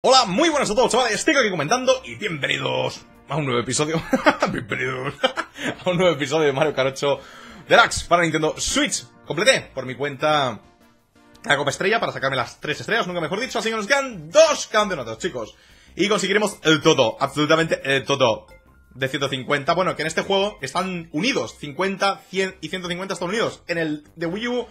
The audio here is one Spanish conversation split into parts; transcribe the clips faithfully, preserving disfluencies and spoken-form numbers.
Hola, muy buenas a todos, chavales, estoy aquí comentando y bienvenidos a un nuevo episodio. Bienvenidos a un nuevo episodio de Mario Kart ocho Deluxe para Nintendo Switch. Completé por mi cuenta la Copa Estrella para sacarme las tres estrellas, nunca mejor dicho. Así que nos quedan dos campeonatos, chicos, y conseguiremos el todo, absolutamente el todo de ciento cincuenta. Bueno, que en este juego están unidos, cincuenta, cien y ciento cincuenta están unidos. En el de Wii U,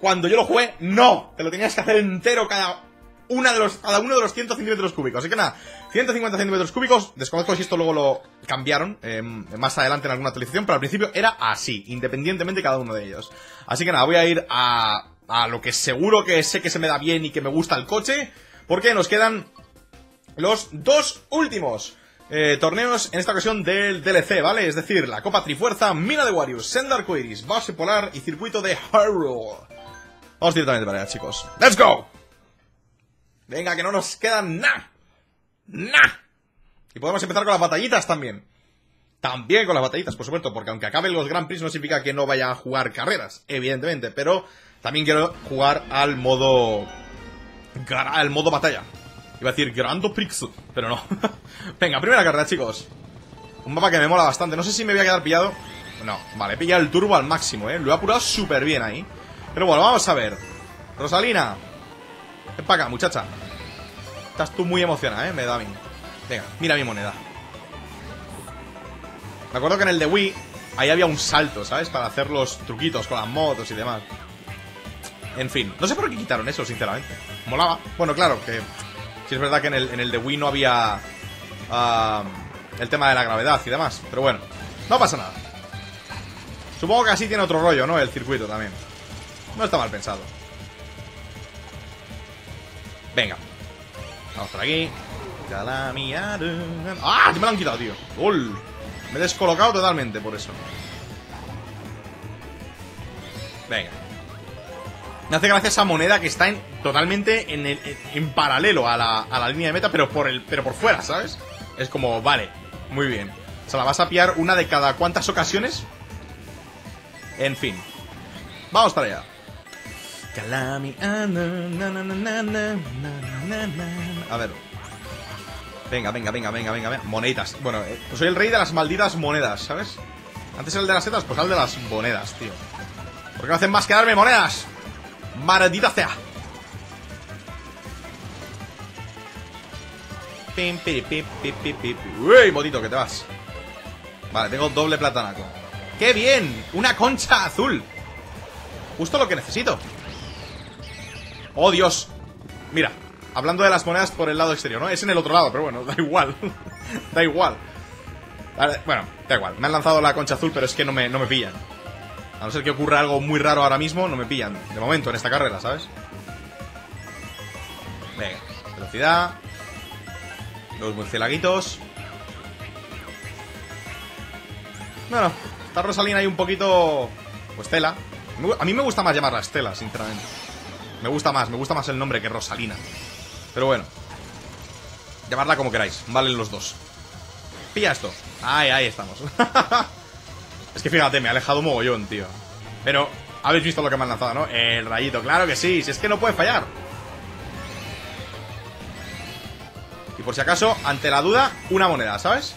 cuando yo lo jugué, no, te lo tenías que hacer entero cada... Una de los, cada uno de los cien centímetros cúbicos. Así que nada, ciento cincuenta centímetros cúbicos. Desconozco si esto luego lo cambiaron eh, más adelante en alguna actualización, pero al principio era así, independientemente cada uno de ellos. Así que nada, voy a ir a, a lo que seguro que sé que se me da bien y que me gusta el coche, porque nos quedan los dos últimos eh, torneos en esta ocasión del D L C, ¿vale? Es decir, la Copa Trifuerza, Mina de Warius, Senda Arcoíris, Base Polar y Circuito de Hyrule. Vamos directamente para allá, chicos. ¡Let's go! Venga, que no nos queda nada. Nada. Y podemos empezar con las batallitas también. También con las batallitas, por supuesto, porque aunque acaben los Grand Prix no significa que no vaya a jugar carreras, evidentemente, pero también quiero jugar al modo... al modo batalla. Iba a decir Grand Prix, pero no. Venga, primera carrera, chicos. Un mapa que me mola bastante. No sé si me voy a quedar pillado. No, vale, he pillado el turbo al máximo, ¿eh? Lo he apurado súper bien ahí. Pero bueno, vamos a ver. Rosalina, ven para acá, muchacha. Estás tú muy emocionada, ¿eh? Me da a mí. Venga, mira mi moneda. Me acuerdo que en el de Wii ahí había un salto, ¿sabes? Para hacer los truquitos con las motos y demás. En fin, no sé por qué quitaron eso, sinceramente. Molaba. Bueno, claro, que sí es verdad que en el, en el de Wii no había uh, el tema de la gravedad y demás. Pero bueno, no pasa nada. Supongo que así tiene otro rollo, ¿no? El circuito también. No está mal pensado. Venga, vamos por aquí. ¡Ah! Me lo han quitado, tío. ¡Ol! Me he descolocado totalmente por eso. Venga. Me hace gracia esa moneda que está en, totalmente en, el, en paralelo a la, a la línea de meta, pero por, el, pero por fuera, ¿sabes? Es como, vale, muy bien. O sea, la vas a pillar una de cada cuantas ocasiones. En fin. Vamos para allá. A ver. Venga, venga, venga, venga, venga, venga. Moneditas. Bueno, eh, pues soy el rey de las malditas monedas, ¿sabes? Antes era el de las setas, pues al de las monedas, tío. ¿Por qué no hacen más que darme monedas? Maldita sea. Pim, pim, pim, pim, pim, pim. Uy, motito, que te vas. Vale, tengo doble platanaco. ¡Qué bien! Una concha azul. Justo lo que necesito. ¡Oh, Dios! Mira, hablando de las monedas por el lado exterior, ¿no? Es en el otro lado, pero bueno, da igual. Da igual. Vale, bueno, da igual. Me han lanzado la concha azul, pero es que no me, no me pillan. A no ser que ocurra algo muy raro ahora mismo, no me pillan. De momento, en esta carrera, ¿sabes? Venga, velocidad. Los murciélaguitos. Bueno, está Rosalina ahí un poquito... Pues Estela. A mí me gusta más llamarla Estela, sinceramente. Me gusta más, me gusta más el nombre que Rosalina. Pero bueno, llamadla como queráis, valen los dos. Pilla esto. Ahí, ahí estamos. Es que fíjate, me ha alejado un mogollón, tío. Pero habéis visto lo que me han lanzado, ¿no? El rayito, claro que sí, si es que no puede fallar. Y por si acaso, ante la duda, una moneda, ¿sabes?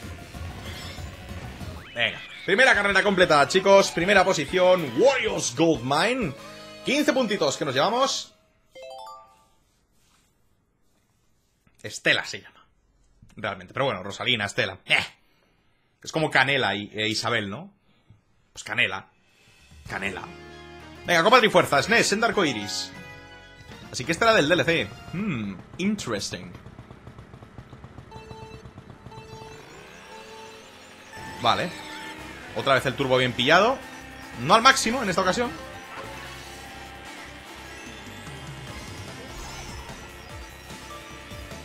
Venga, primera carrera completada, chicos. Primera posición, Warriors Gold Mine. quince puntitos que nos llevamos. Estela se llama. Realmente. Pero bueno, Rosalina, Estela. Eh. Es como Canela y e Isabel, ¿no? Pues Canela. Canela. Venga, Copa Trifuerza, S N E S, Senda Arcoíris. Así que esta era del D L C. Hmm, interesting. Vale. Otra vez el turbo bien pillado. No al máximo en esta ocasión.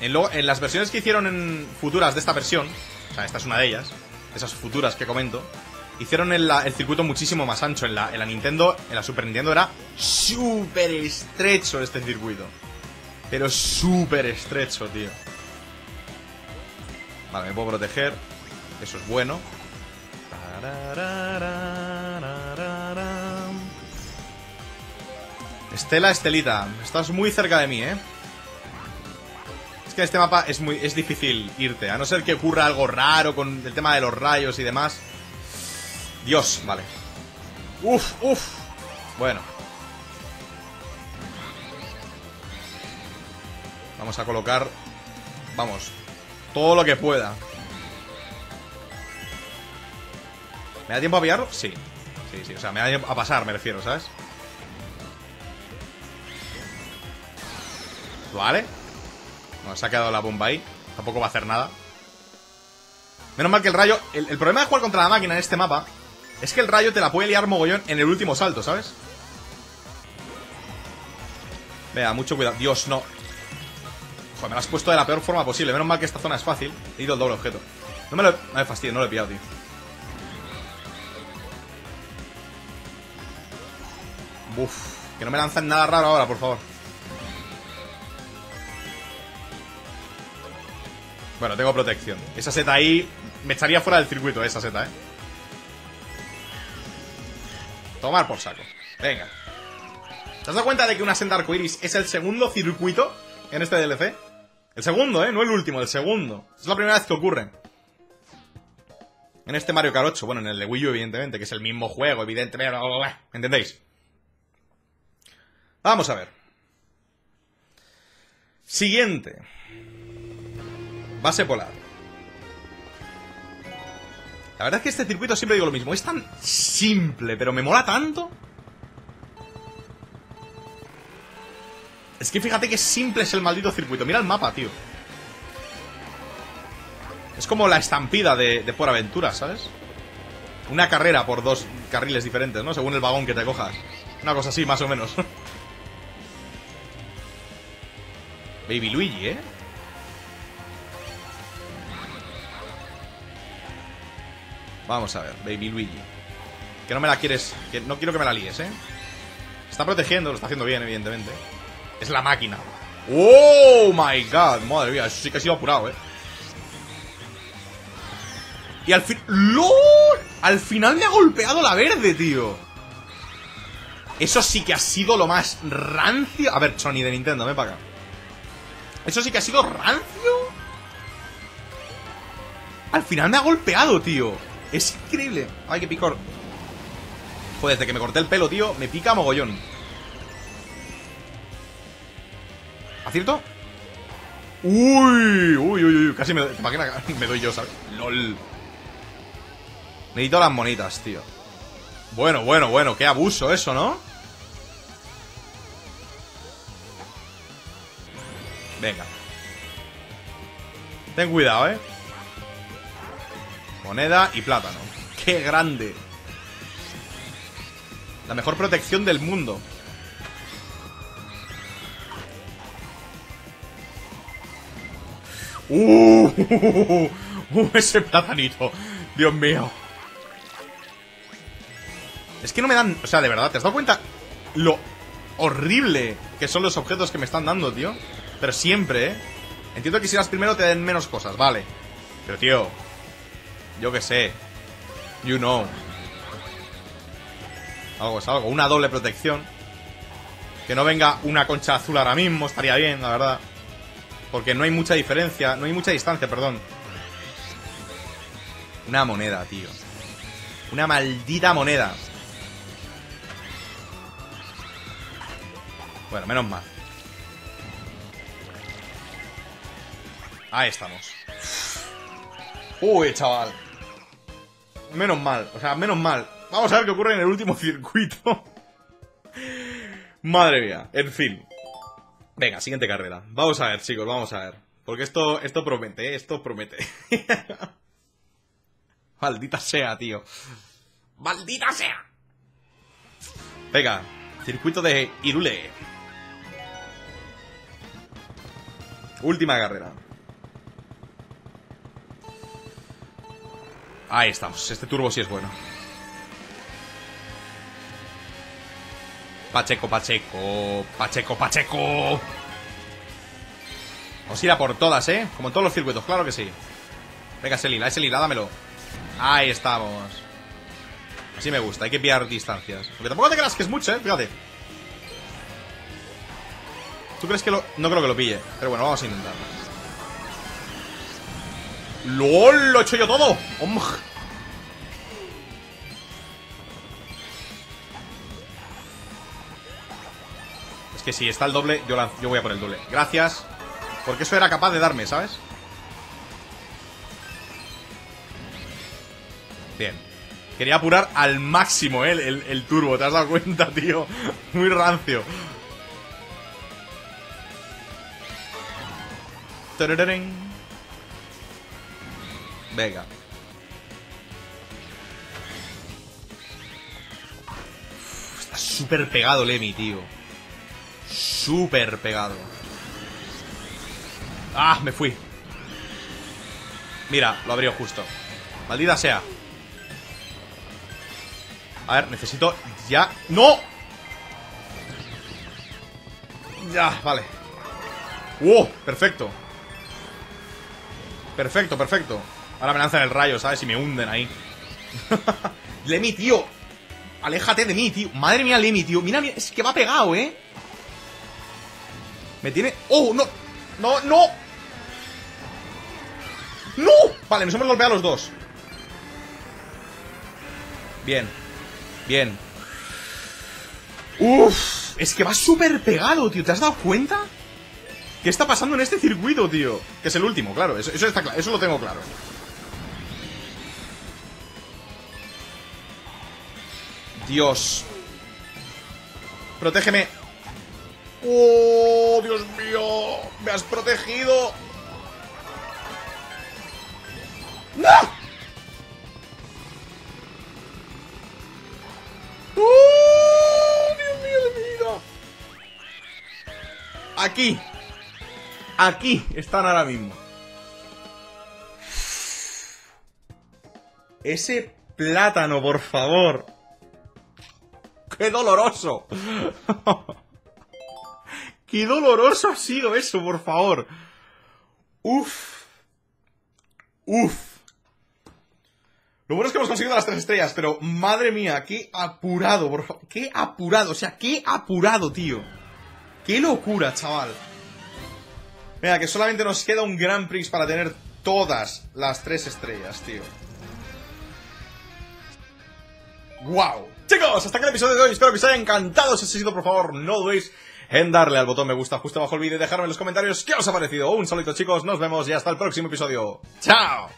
En, lo, en las versiones que hicieron en futuras de esta versión, o sea, esta es una de ellas, esas futuras que comento, hicieron el, el circuito muchísimo más ancho. En la, en la Nintendo, en la Super Nintendo era súper estrecho este circuito. Pero súper estrecho, tío. Vale, me puedo proteger. Eso es bueno. Estela, Estelita, estás muy cerca de mí, ¿eh? Es que en este mapa es muy es difícil irte, a no ser que ocurra algo raro con el tema de los rayos y demás. Dios, vale. Uf, uf. Bueno. Vamos a colocar, vamos, todo lo que pueda. ¿Me da tiempo a pillarlo? Sí. Sí, sí, o sea, me da tiempo a pasar, me refiero, ¿sabes? Vale. No, se ha quedado la bomba ahí. Tampoco va a hacer nada. Menos mal que el rayo... El, el problema de jugar contra la máquina en este mapa es que el rayo te la puede liar mogollón en el último salto, ¿sabes? Vea, mucho cuidado. Dios, no. Joder, me lo has puesto de la peor forma posible. Menos mal que esta zona es fácil. He ido al doble objeto. No me lo... No me fastidio, no lo he pillado, tío. Uf, que no me lanzan nada raro ahora, por favor. Bueno, tengo protección. Esa seta ahí... Me echaría fuera del circuito, esa seta, eh. Tomar por saco. Venga. ¿Te has dado cuenta de que una senda arcoíris es el segundo circuito en este D L C? El segundo, eh. No el último, el segundo. Es la primera vez que ocurre. En este Mario Kart ocho. Bueno, en el de Wii U, evidentemente, que es el mismo juego, evidentemente. ¿Me entendéis? Vamos a ver. Siguiente. Base polar. La verdad es que este circuito, siempre digo lo mismo, es tan simple, pero me mola tanto. Es que fíjate que simple es el maldito circuito. Mira el mapa, tío. Es como la estampida de, de por aventura, ¿sabes? Una carrera por dos carriles diferentes, ¿no? Según el vagón que te cojas. Una cosa así, más o menos. Baby Luigi, ¿eh? Vamos a ver, Baby Luigi. Que no me la quieres... Que no quiero que me la líes, ¿eh? Está protegiendo, lo está haciendo bien, evidentemente. Es la máquina. ¡Oh, my God! Madre mía, eso sí que ha sido apurado, ¿eh? Y al fin... ¡Lol! Al final me ha golpeado la verde, tío. Eso sí que ha sido lo más rancio. A ver, Sony de Nintendo, ven para acá. Eso sí que ha sido rancio. Al final me ha golpeado, tío. Es increíble. Ay, qué picor. Joder, desde que me corté el pelo, tío, me pica mogollón. ¿Acierto? Uy, uy, uy, uy. Casi me doy, ¿para qué me doy yo, sabes? LOL. Necesito las monitas, tío. Bueno, bueno, bueno. Qué abuso eso, ¿no? Venga. Ten cuidado, ¿eh? Moneda y plátano. ¡Qué grande! La mejor protección del mundo. ¡Uh! uh, uh, uh, uh ¡Ese platanito! ¡Dios mío! Es que no me dan... O sea, de verdad, ¿te has dado cuenta lo horrible que son los objetos que me están dando, tío? Pero siempre, ¿eh? Entiendo que si vas primero te den menos cosas, vale. Pero, tío... Yo qué sé. You know. Algo es algo. Una doble protección. Que no venga una concha azul ahora mismo. Estaría bien, la verdad. Porque no hay mucha diferencia. No hay mucha distancia, perdón. Una moneda, tío. Una maldita moneda. Bueno, menos mal. Ahí estamos. Uy, chaval. Menos mal, o sea, menos mal. Vamos a ver qué ocurre en el último circuito. Madre mía, en fin. Venga, siguiente carrera. Vamos a ver, chicos, vamos a ver. Porque esto, esto promete, ¿eh? Esto promete. Maldita sea, tío. Maldita sea. Venga, circuito de Hyrule. Última carrera. Ahí estamos. Este turbo sí es bueno. Pacheco, Pacheco. Pacheco, Pacheco. Vamos a ir a por todas, ¿eh? Como en todos los circuitos, claro que sí. Venga, ese lila, ese lila, dámelo. Ahí estamos. Así me gusta. Hay que pillar distancias. Porque tampoco te creas que es mucho, ¿eh? Fíjate. ¿Tú crees que lo...? No creo que lo pille. Pero bueno, vamos a intentarlo. ¡Lol! ¡Lo he hecho yo todo! ¡Oh! Es que si está el doble, yo, la, yo voy a por el doble. Gracias. Porque eso era capaz de darme, ¿sabes? Bien. Quería apurar al máximo, ¿eh? el, el, el turbo, ¿te has dado cuenta, tío? Muy rancio. Venga. Uf, está súper pegado Lemmy, tío. Súper pegado. Ah, me fui. Mira, lo abrió justo. Maldita sea. A ver, necesito ya... ¡No! Ya, vale. ¡Wow! Perfecto. Perfecto, perfecto. Ahora me lanzan el rayo, ¿sabes? Y me hunden ahí. Lemmy, tío. Aléjate de mí, tío. Madre mía, Lemmy, tío. Mira, mira, es que va pegado, ¿eh? Me tiene... ¡Oh, no! ¡No, no! ¡No! Vale, nos hemos golpeado los dos. Bien. Bien. Uff. Es que va súper pegado, tío. ¿Te has dado cuenta? ¿Qué está pasando en este circuito, tío? Que es el último, claro. Eso, eso está claro. Eso lo tengo claro. Dios. Protégeme. ¡Oh, Dios mío! ¡Me has protegido! ¡No! ¡Oh, Dios mío de mi vida! Aquí. Aquí están ahora mismo. Ese plátano, por favor. ¡Qué doloroso! ¡Qué doloroso ha sido eso, por favor! ¡Uf! ¡Uf! Lo bueno es que hemos conseguido las tres estrellas, pero madre mía, qué apurado, por favor. ¡Qué apurado! O sea, qué apurado, tío. ¡Qué locura, chaval! Mira, que solamente nos queda un Grand Prix para tener todas las tres estrellas, tío. ¡Wow! Chicos, hasta aquí el episodio de hoy. Espero que os haya encantado. Si os ha sido, por favor, no dudéis en darle al botón me gusta justo abajo el vídeo y dejarme en los comentarios qué os ha parecido. Un saludo, chicos. Nos vemos y hasta el próximo episodio. ¡Chao!